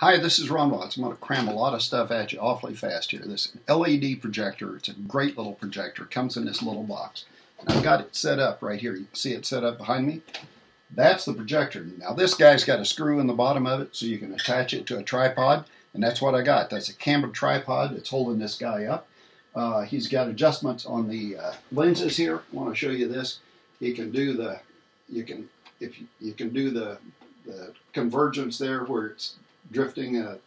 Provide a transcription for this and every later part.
Hi, this is Ron Watts. I'm going to cram a lot of stuff at you awfully fast here. This LED projector, it's a great little projector, comes in this little box. And I've got it set up right here. You can see it set up behind me. That's the projector. Now this guy's got a screw in the bottom of it so you can attach it to a tripod, and that's what I got. That's a camber tripod that's holding this guy up. He's got adjustments on the lenses here. I want to show you this. You can do the convergence there where it's drifting, the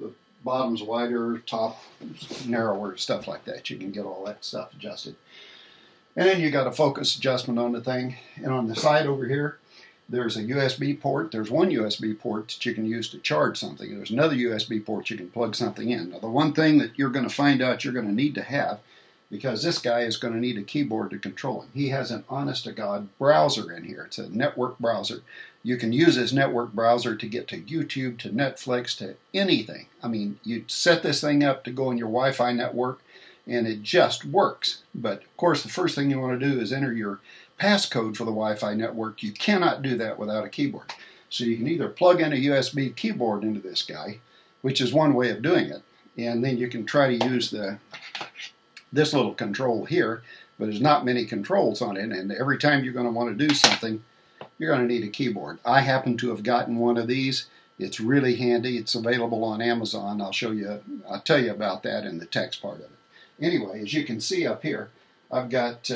bottom's wider, top narrower, stuff like that. You can get all that stuff adjusted. And then you got a focus adjustment on the thing. And on the side over here, there's a USB port. There's one USB port that you can use to charge something. There's another USB port you can plug something in. Now, the one thing that you're going to find out you're going to need to have, because this guy is going to need a keyboard to control him. He has an honest-to-God browser in here. It's a network browser. You can use his network browser to get to YouTube, to Netflix, to anything. I mean, you set this thing up to go in your Wi-Fi network, and it just works. But, of course, the first thing you want to do is enter your passcode for the Wi-Fi network. You cannot do that without a keyboard. So you can either plug in a USB keyboard into this guy, which is one way of doing it, and then you can try to use this little control here, but there's not many controls on it, and every time you're going to want to do something, you're going to need a keyboard. I happen to have gotten one of these. It's really handy. It's available on Amazon. I'll tell you about that in the text part of it. Anyway, as you can see up here, I've got,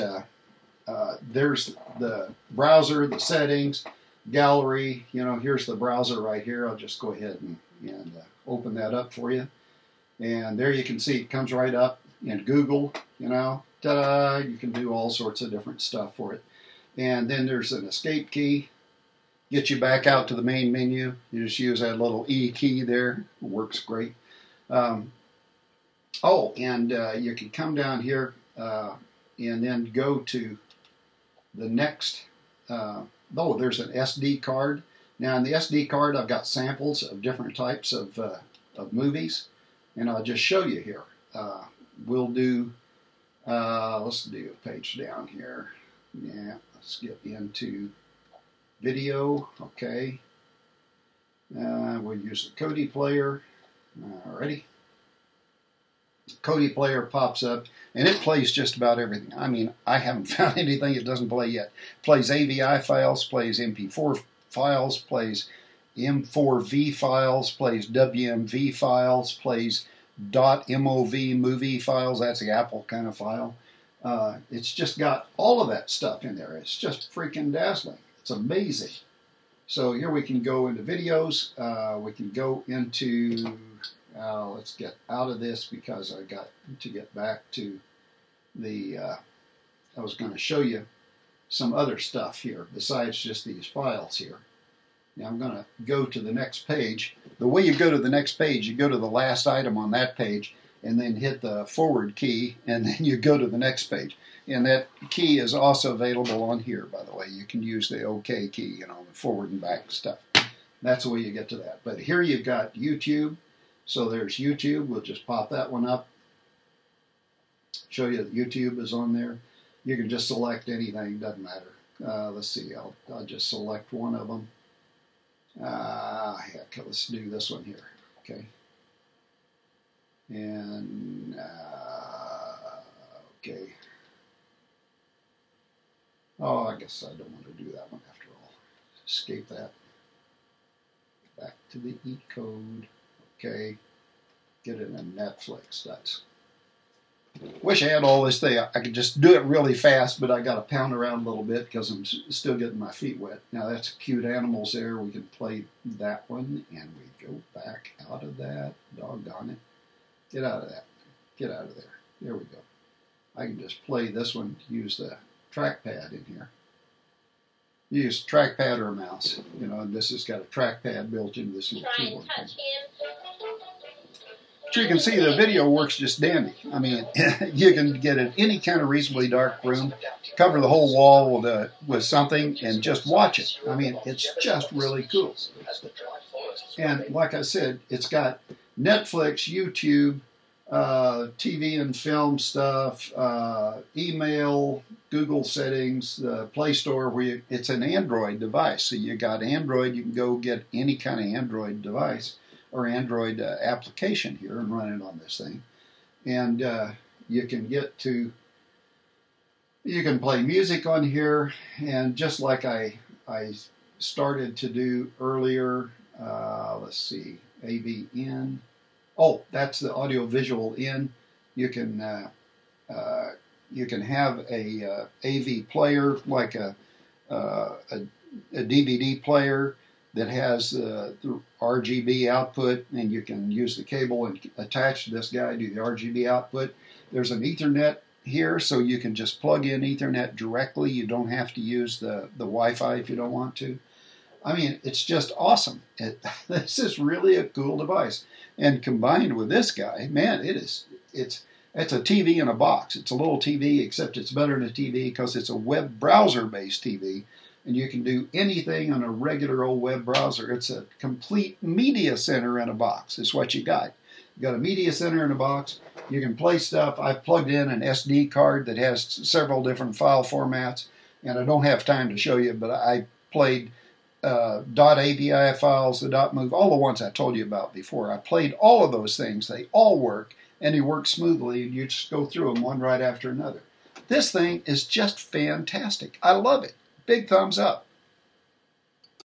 there's the browser, the settings, gallery, here's the browser right here. I'll just go ahead and open that up for you. And there you can see it comes right up. And Google, ta-da, you can do all sorts of different stuff for it. And then there's an escape key, get you back out to the main menu. You just use that little E key there, it works great. You can come down here and then go to the next, there's an SD card. Now in the SD card, I've got samples of different types of movies, and I'll just show you here. We'll do, let's do a page down here. Yeah, let's get into video. Okay. We'll use the Kodi player. Alrighty. The Kodi player pops up, and it plays just about everything. I mean, I haven't found anything it doesn't play yet. It plays AVI files, plays MP4 files, plays M4V files, plays WMV files, plays .mov movie files, that's the Apple kind of file. It's just got all of that stuff in there. It's just freaking dazzling. It's amazing. So here we can go into videos. We can go into, let's get out of this because I got to get back to the, I was going to show you some other stuff here besides just these files here. Now I'm going to go to the next page. The way you go to the next page, you go to the last item on that page and then hit the forward key and then you go to the next page. And that key is also available on here, by the way. You can use the OK key, the forward and back stuff. That's the way you get to that. But here you've got YouTube. So there's YouTube. We'll just pop that one up. Show you that YouTube is on there. You can just select anything, doesn't matter. Let's see, I'll just select one of them. Heck, let's do this one here, okay? And, okay. Oh, I guess I don't want to do that one after all. Escape that. Back to the E code, okay? Get it in Netflix, that's... Wish I had all this thing. I could just do it really fast, but I got to pound around a little bit because I'm still getting my feet wet. Now that's cute animals there. We can play that one, and we go back out of that. Doggone it. Get out of that. Get out of there. There we go. I can just play this one. Use the trackpad in here. Use trackpad or a mouse. This has got a trackpad built into this little keyboard. Try and touch him. You can see the video works just dandy. I mean, you can get in any kind of reasonably dark room, cover the whole wall with something, and just watch it. I mean, it's just really cool. And like I said, it's got Netflix, YouTube, TV and film stuff, email, Google settings, the Play Store. It's an Android device, so you got Android. You can go get any kind of Android device. or Android application here and run it on this thing. And you can get to, you can play music on here, and just like I started to do earlier, let's see, AVN. Oh, that's the audio visual in. You can have a AV player, like a DVD player that has the RGB output, and you can use the cable and attach to this guy, do the RGB output. There's an Ethernet here, so you can just plug in Ethernet directly. You don't have to use the Wi-Fi if you don't want to. I mean, it's just awesome. This is really a cool device. And combined with this guy, man, it's a TV in a box. It's a little TV, except it's better than a TV because it's a web browser-based TV, and you can do anything on a regular old web browser. It's a complete media center in a box is what you got. You got a media center in a box. You can play stuff. I've plugged in an SD card that has several different file formats, and I don't have time to show you, but I played .avi files, the .mov, all the ones I told you about before. I played all of those things. They all work, and they work smoothly, and you just go through them one right after another. This thing is just fantastic. I love it. Big thumbs up.